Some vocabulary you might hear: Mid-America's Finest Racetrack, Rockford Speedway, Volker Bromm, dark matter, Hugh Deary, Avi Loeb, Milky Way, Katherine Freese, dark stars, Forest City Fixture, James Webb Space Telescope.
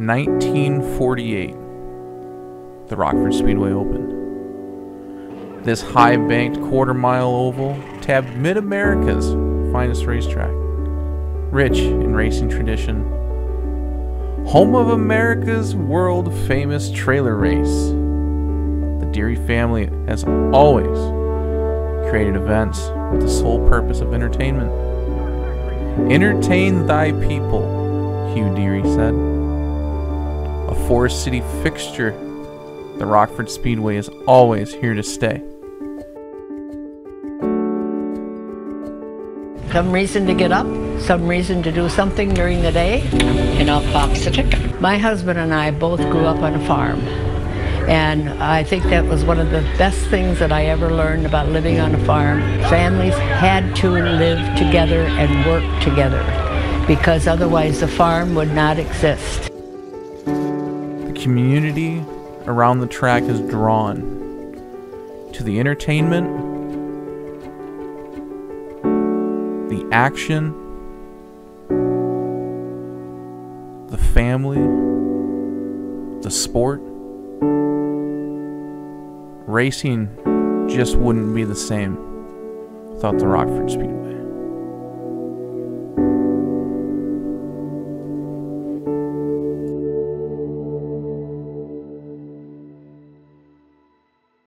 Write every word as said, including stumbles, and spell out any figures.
nineteen forty-eight, the Rockford Speedway opened. This high-banked quarter-mile oval tabbed Mid-America's finest racetrack, rich in racing tradition, home of America's world-famous trailer race. The Deary family has always created events with the sole purpose of entertainment. Entertain thy people, Hugh Deary said. A Forest City fixture, the Rockford Speedway is always here to stay. Some reason to get up, some reason to do something during the day, and I'll box a ticket. My husband and I both grew up on a farm, and I think that was one of the best things that I ever learned about living on a farm. Families had to live together and work together, because otherwise the farm would not exist. The community around the track is drawn to the entertainment, the action, the family, the sport. Racing just wouldn't be the same without the Rockford Speedway.